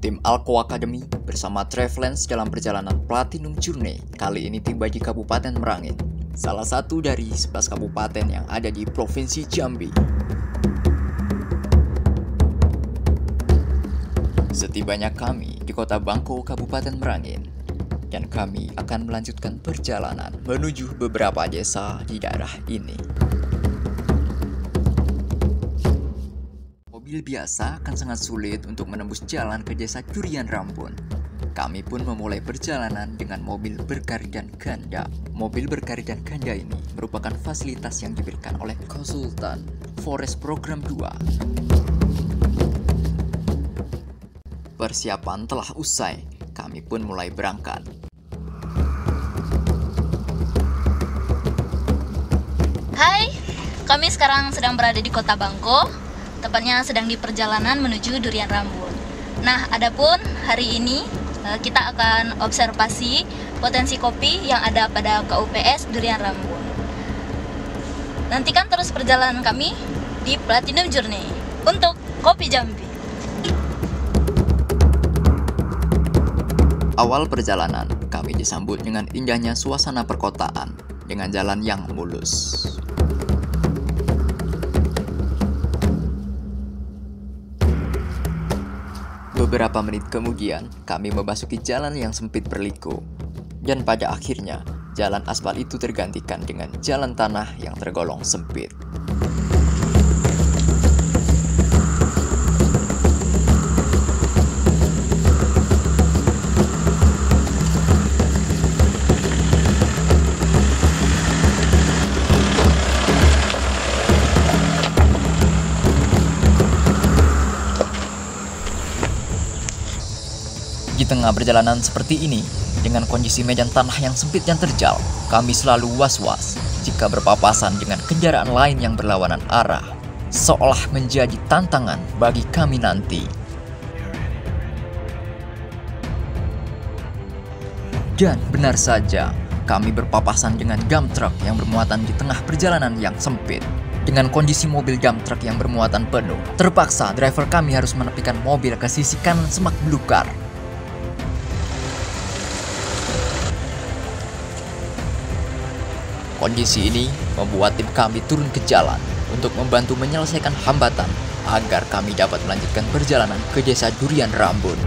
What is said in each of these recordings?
Tim Alko Academy bersama Travelance dalam perjalanan Platinum Journey kali ini tiba di Kabupaten Merangin, salah satu dari 11 kabupaten yang ada di Provinsi Jambi. Setibanya kami di Kota Bangko, Kabupaten Merangin, dan kami akan melanjutkan perjalanan menuju beberapa desa di daerah ini. Mobil biasa akan sangat sulit untuk menembus jalan ke Desa Durian Rambun. Kami pun memulai perjalanan dengan mobil bergardan ganda. Mobil bergardan ganda ini merupakan fasilitas yang diberikan oleh konsultan Forest Program 2. Persiapan telah usai, kami pun mulai berangkat. Hai, kami sekarang sedang berada di Kota Bangko. Tepatnya sedang di perjalanan menuju Durian Rambun. Nah, adapun hari ini kita akan observasi potensi kopi yang ada pada KUPS Durian Rambun. Nantikan terus perjalanan kami di Platinum Journey untuk Kopi Jambi. Awal perjalanan, kami disambut dengan indahnya suasana perkotaan dengan jalan yang mulus. Beberapa menit kemudian, kami memasuki jalan yang sempit berliku. Dan pada akhirnya, jalan aspal itu tergantikan dengan jalan tanah yang tergolong sempit. Di tengah perjalanan seperti ini, dengan kondisi medan tanah yang sempit dan terjal, kami selalu was-was jika berpapasan dengan kendaraan lain yang berlawanan arah, seolah menjadi tantangan bagi kami nanti. Dan benar saja, kami berpapasan dengan dump truck yang bermuatan di tengah perjalanan yang sempit. Dengan kondisi mobil dump truck yang bermuatan penuh, terpaksa driver kami harus menepikan mobil ke sisi kanan semak belukar. Kondisi ini membuat tim kami turun ke jalan untuk membantu menyelesaikan hambatan agar kami dapat melanjutkan perjalanan ke Desa Durian Rambun.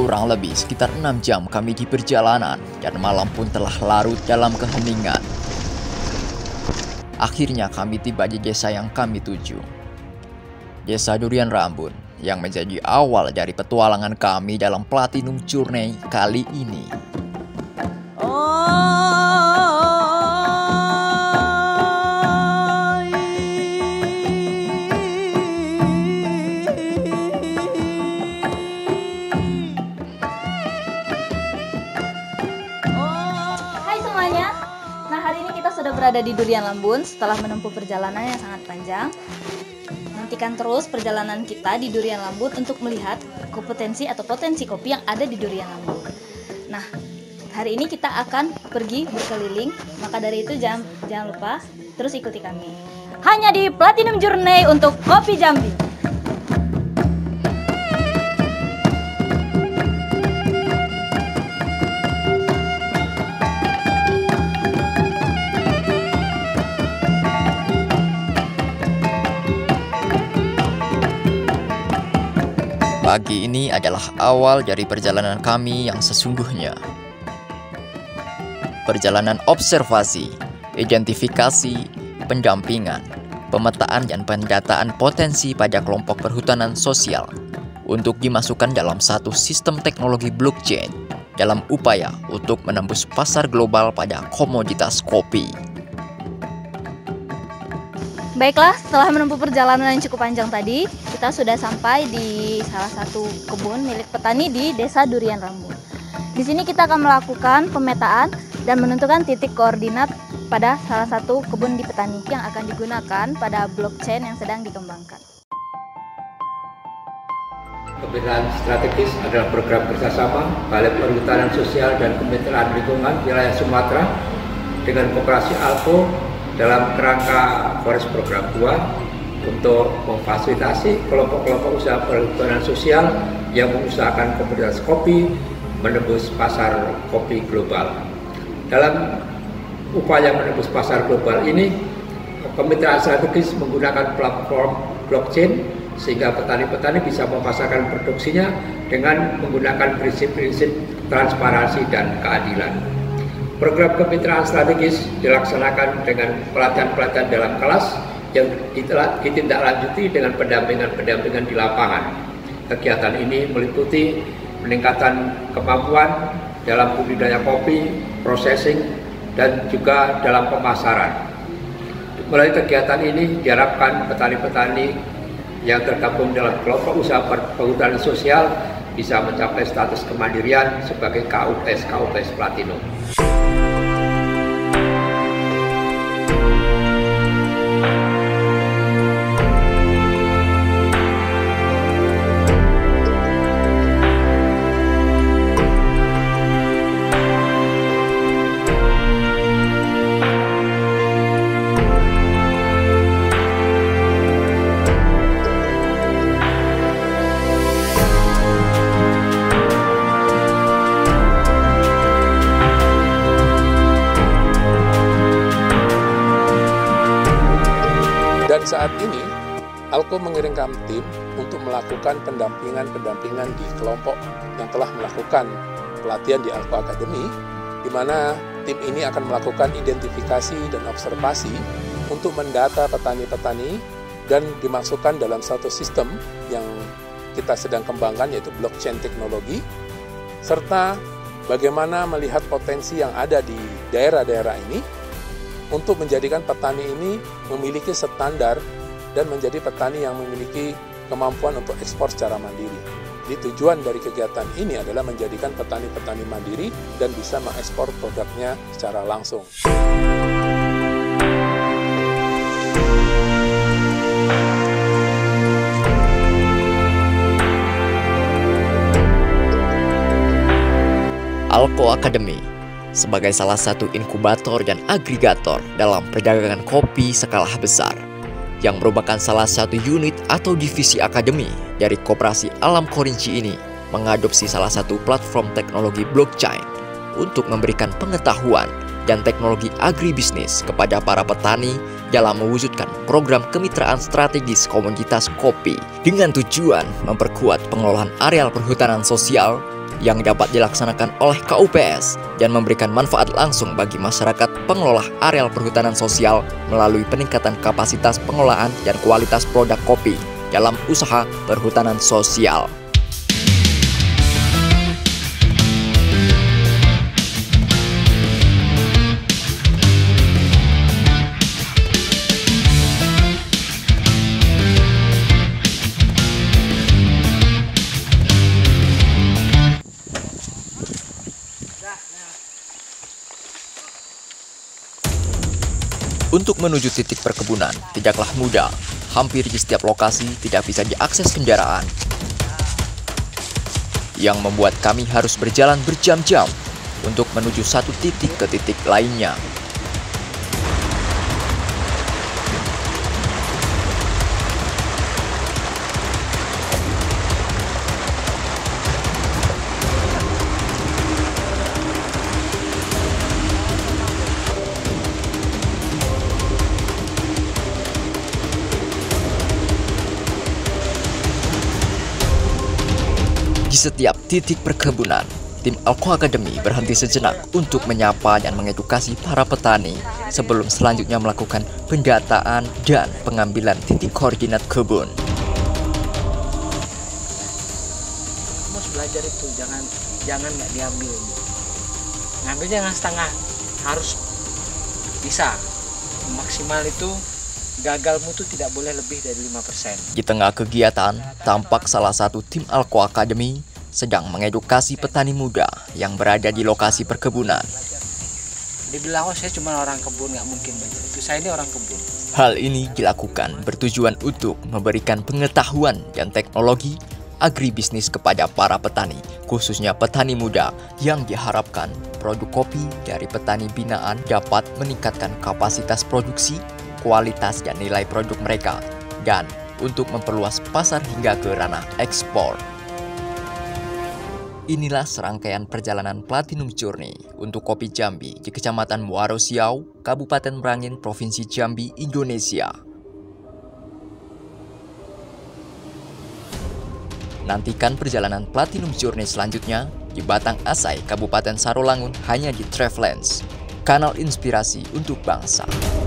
Kurang lebih sekitar 6 jam kami di perjalanan dan malam pun telah larut dalam keheningan. Akhirnya kami tiba di desa yang kami tuju, Desa Durian Rambun, yang menjadi awal dari petualangan kami dalam Platinum Journey kali ini. Berada di Durian Rambun setelah menempuh perjalanan yang sangat panjang. Nantikan terus perjalanan kita di Durian Rambun untuk melihat kompetensi atau potensi kopi yang ada di Durian Rambun. Nah, hari ini kita akan pergi berkeliling, maka dari itu jangan lupa terus ikuti kami. Hanya di Platinum Journey untuk Kopi Jambi. Pagi ini adalah awal dari perjalanan kami yang sesungguhnya. Perjalanan observasi, identifikasi, pendampingan, pemetaan dan pendataan potensi pada kelompok perhutanan sosial untuk dimasukkan dalam satu sistem teknologi blockchain dalam upaya untuk menembus pasar global pada komoditas kopi. Baiklah, setelah menempuh perjalanan yang cukup panjang tadi, kita sudah sampai di salah satu kebun milik petani di Desa Durian Rambun. Di sini kita akan melakukan pemetaan dan menentukan titik koordinat pada salah satu kebun di petani yang akan digunakan pada blockchain yang sedang dikembangkan. Kebijakan strategis adalah program kerjasama Balai Perhutanan Sosial dan Kemitraan Lingkungan Wilayah Sumatera dengan Koperasi Alpo dalam kerangka Forest Program 2 untuk memfasilitasi kelompok-kelompok usaha perhutanan sosial yang mengusahakan komunitas kopi menembus pasar kopi global. Dalam upaya menembus pasar global ini, kemitraan strategis menggunakan platform blockchain sehingga petani-petani bisa memasarkan produksinya dengan menggunakan prinsip-prinsip transparansi dan keadilan. Program kemitraan strategis dilaksanakan dengan pelatihan-pelatihan dalam kelas yang ditindaklanjuti dengan pendampingan-pendampingan di lapangan. Kegiatan ini meliputi peningkatan kemampuan dalam budidaya kopi, processing, dan juga dalam pemasaran. Melalui kegiatan ini diharapkan petani-petani yang tergabung dalam kelompok usaha perhutanan sosial bisa mencapai status kemandirian sebagai KUPS Platinum. Saat ini, Alko mengirimkan tim untuk melakukan pendampingan di kelompok yang telah melakukan pelatihan di Alko Academy, di mana tim ini akan melakukan identifikasi dan observasi untuk mendata petani-petani dan dimasukkan dalam satu sistem yang kita sedang kembangkan, yaitu blockchain teknologi, serta bagaimana melihat potensi yang ada di daerah-daerah ini untuk menjadikan petani ini memiliki standar dan menjadi petani yang memiliki kemampuan untuk ekspor secara mandiri. Jadi tujuan dari kegiatan ini adalah menjadikan petani-petani mandiri dan bisa mengekspor produknya secara langsung. Alko Academy sebagai salah satu inkubator dan agregator dalam perdagangan kopi skala besar, yang merupakan salah satu unit atau divisi akademi dari Koperasi Alam Kerinci ini, mengadopsi salah satu platform teknologi blockchain untuk memberikan pengetahuan dan teknologi agribisnis kepada para petani dalam mewujudkan program kemitraan strategis komunitas kopi dengan tujuan memperkuat pengelolaan areal perhutanan sosial yang dapat dilaksanakan oleh KUPS dan memberikan manfaat langsung bagi masyarakat pengelola areal perhutanan sosial melalui peningkatan kapasitas pengelolaan dan kualitas produk kopi dalam usaha perhutanan sosial. Untuk menuju titik perkebunan tidaklah mudah, hampir di setiap lokasi tidak bisa diakses kendaraan, yang membuat kami harus berjalan berjam-jam untuk menuju satu titik ke titik lainnya. Setiap titik perkebunan, tim Alko Academy berhenti sejenak untuk menyapa dan mengedukasi para petani sebelum selanjutnya melakukan pendataan dan pengambilan titik koordinat kebun. Harus belajar itu, jangan nggak diambil. Ngambil jangan setengah, harus bisa maksimal itu gagal mutu tidak boleh lebih dari 5%. Di tengah kegiatan, tampak salah satu tim Alko Academy sedang mengedukasi petani muda yang berada di lokasi perkebunan. Dibilang, oh, saya cuma orang kebun, nggak mungkin. Itu saya ini orang kebun. Hal ini dilakukan bertujuan untuk memberikan pengetahuan dan teknologi agribisnis kepada para petani, khususnya petani muda, yang diharapkan produk kopi dari petani binaan dapat meningkatkan kapasitas produksi, kualitas dan nilai produk mereka, dan untuk memperluas pasar hingga ke ranah ekspor. Inilah serangkaian perjalanan Platinum Journey untuk kopi Jambi di Kecamatan Muaro Siau, Kabupaten Merangin, Provinsi Jambi, Indonesia. Nantikan perjalanan Platinum Journey selanjutnya di Batang Asai, Kabupaten Sarolangun, hanya di Travelance, kanal inspirasi untuk bangsa.